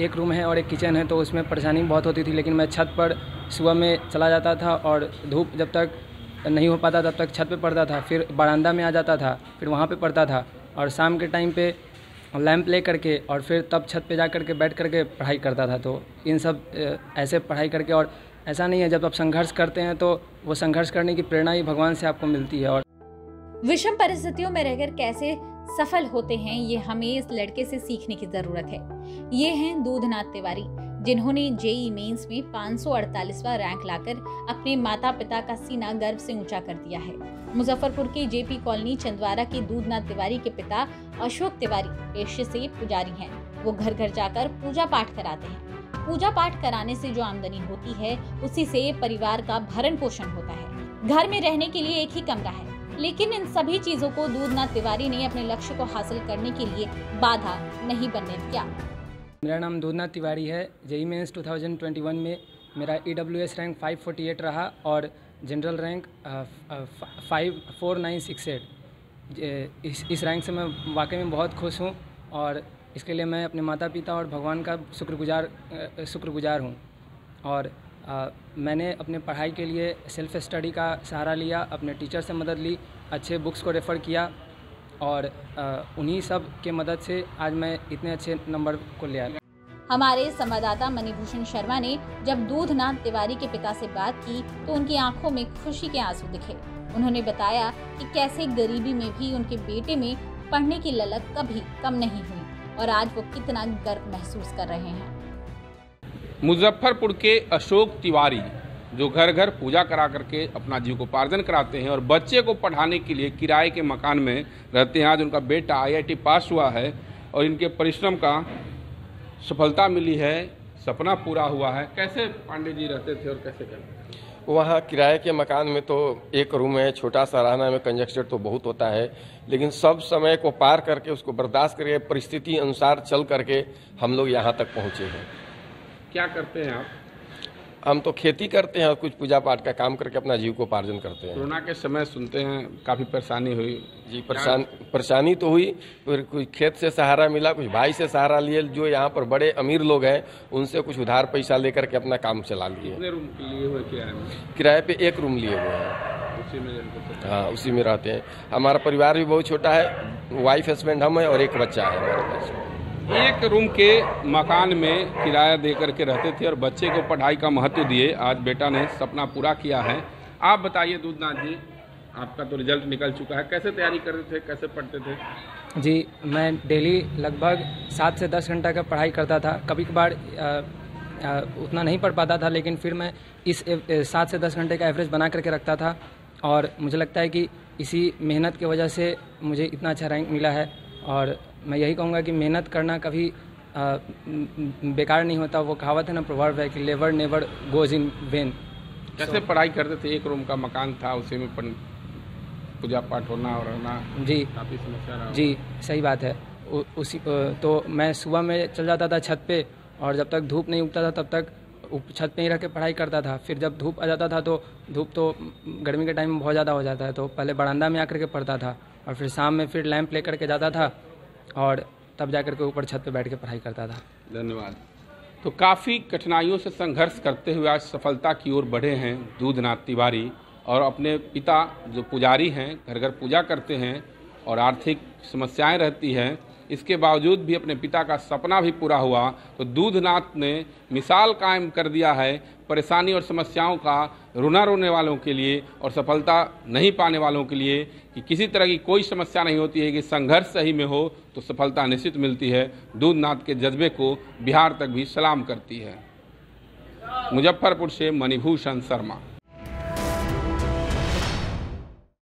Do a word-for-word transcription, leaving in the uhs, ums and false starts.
एक रूम है और एक किचन है, तो उसमें परेशानी बहुत होती थी। लेकिन मैं छत पर सुबह में चला जाता था और धूप जब तक नहीं हो पाता तब तक छत पे पढ़ता था, फिर बरामदा में आ जाता था, फिर वहाँ पे पढ़ता था और शाम के टाइम पे लैम्प ले करके और फिर तब छत पे जा करके बैठ करके पढ़ाई करता था। तो इन सब ऐसे पढ़ाई करके, और ऐसा नहीं है जब आप संघर्ष करते हैं तो वो संघर्ष करने की प्रेरणा ही भगवान से आपको मिलती है। और विषम परिस्थितियों में रहकर कैसे सफल होते हैं ये हमें इस लड़के से सीखने की ज़रूरत है। ये हैं दूधनाथ तिवारी, जिन्होंने जेईई मेंस में पाँच सौ अड़तालीसवां रैंक लाकर अपने माता पिता का सीना गर्व से ऊंचा कर दिया है। मुजफ्फरपुर के जेपी कॉलोनी चंदवारा के दूधनाथ तिवारी के पिता अशोक तिवारी पेशे से पुजारी हैं। वो घर घर जाकर पूजा पाठ कराते हैं। पूजा पाठ कराने से जो आमदनी होती है उसी से परिवार का भरण पोषण होता है। घर में रहने के लिए एक ही कमरा है, लेकिन इन सभी चीजों को दूधनाथ तिवारी ने अपने लक्ष्य को हासिल करने के लिए बाधा नहीं बनने दिया। मेरा नाम दूधनाथ तिवारी है। जेईई मेंस दो हज़ार इक्कीस में मेरा ईडब्ल्यूएस रैंक पाँच सौ अड़तालीस रहा और general rank five four nine six eight. इस इस रैंक से मैं वाकई में बहुत खुश हूँ और इसके लिए मैं अपने माता पिता और भगवान का शुक्रगुजार शुक्रगुजार हूँ। और आ, मैंने अपने पढ़ाई के लिए सेल्फ स्टडी का सहारा लिया, अपने टीचर से मदद ली, अच्छे बुक्स को रेफ़र किया और उन्हीं सब के मदद से आज मैं इतने अच्छे नंबर को ले आया। हमारे संवाददाता मणिभूषण शर्मा ने जब दूधनाथ तिवारी के पिता से बात की तो उनकी आंखों में खुशी के आंसू दिखे। उन्होंने बताया कि कैसे गरीबी में भी उनके बेटे में पढ़ने की ललक कभी कम नहीं हुई और आज वो कितना गर्व महसूस कर रहे हैं। मुजफ्फरपुर के अशोक तिवारी जो घर घर पूजा करा करके अपना जीविकोपार्जन कराते हैं और बच्चे को पढ़ाने के लिए किराए के मकान में रहते हैं। आज उनका बेटा आई आई टी पास हुआ है और इनके परिश्रम का सफलता मिली है, सपना पूरा हुआ है। कैसे पांडे जी रहते थे और कैसे करते थे? वहाँ किराए के मकान में तो एक रूम है, छोटा सा रहना में कंजस्टेड तो बहुत होता है, लेकिन सब समय को पार करके उसको बर्दाश्त करके परिस्थिति अनुसार चल करके हम लोग यहाँ तक पहुँचे हैं। क्या करते हैं आप? हम तो खेती करते हैं और कुछ पूजा पाठ का काम करके अपना जीविकोपार्जन करते हैं। कोरोना के समय सुनते हैं काफ़ी परेशानी हुई जी। परेशान परेशानी तो हुई, फिर कुछ खेत से सहारा मिला, कुछ भाई से सहारा लिए जो यहाँ पर बड़े अमीर लोग हैं उनसे कुछ उधार पैसा लेकर के अपना काम चला लिए। कितने रूम लिए हुए किराए में? किराए पर एक रूम लिए हुए हैं, उसी में हाँ उसी में रहते हैं। हमारा परिवार भी बहुत छोटा है, वाइफ हस्बैंड हम हैं और एक बच्चा है हमारे पास। एक रूम के मकान में किराया दे करके रहते थे और बच्चे को पढ़ाई का महत्व दिए। आज बेटा ने सपना पूरा किया है। आप बताइए दूधनाथ जी, आपका तो रिजल्ट निकल चुका है, कैसे तैयारी करते थे, कैसे पढ़ते थे? जी मैं डेली लगभग सात से दस घंटा का पढ़ाई करता था। कभी कभार उतना नहीं पढ़ पाता था, लेकिन फिर मैं इस सात से दस घंटे का एवरेज बना करके रखता था और मुझे लगता है कि इसी मेहनत की वजह से मुझे इतना अच्छा रैंक मिला है। और मैं यही कहूँगा कि मेहनत करना कभी आ, बेकार नहीं होता। वो कहावत है ना, प्रवर्ब है कि labour never goes in vain. कैसे so, पढ़ाई करते थे? एक रूम का मकान था, उसी में पूजा पाठ होना और रहना जी काफ़ी समस्या रहा। जी सही बात है। उ, उसी तो मैं सुबह में चल जाता था छत पे और जब तक धूप नहीं उगता था तब तक छत पे ही रह के पढ़ाई करता था। फिर जब धूप आ जाता था तो धूप तो गर्मी के टाइम में बहुत ज़्यादा हो जाता है, तो पहले बरामदा में आकर के पढ़ता था और फिर शाम में फिर लैंप ले करके जाता था और तब जाकर के ऊपर छत पे बैठ के पढ़ाई करता था। धन्यवाद। तो काफ़ी कठिनाइयों से संघर्ष करते हुए आज सफलता की ओर बढ़े हैं दूधनाथ तिवारी और अपने पिता जो पुजारी हैं, घर घर पूजा करते हैं और आर्थिक समस्याएं रहती हैं, इसके बावजूद भी अपने पिता का सपना भी पूरा हुआ। तो दूधनाथ ने मिसाल कायम कर दिया है परेशानी और समस्याओं का, रोना रोने वालों के लिए और सफलता नहीं पाने वालों के लिए, कि किसी तरह की कोई समस्या नहीं होती है कि संघर्ष सही में हो तो सफलता निश्चित मिलती है। दूधनाथ के जज्बे को बिहार तक भी सलाम करती है। मुजफ्फरपुर से मणिभूषण शर्मा।